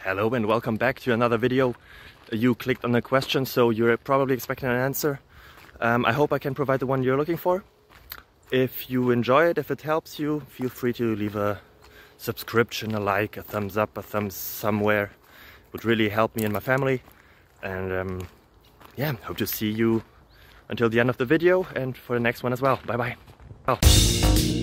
Hello and welcome back to another video. You clicked on a question, so you're probably expecting an answer. I hope I can provide the one you're looking for. If you enjoy it, if it helps you, feel free to leave a subscription, a like, a thumbs up, a thumbs somewhere. It would really help me and my family. And yeah, hope to see you until the end of the video and for the next one as well. Bye bye.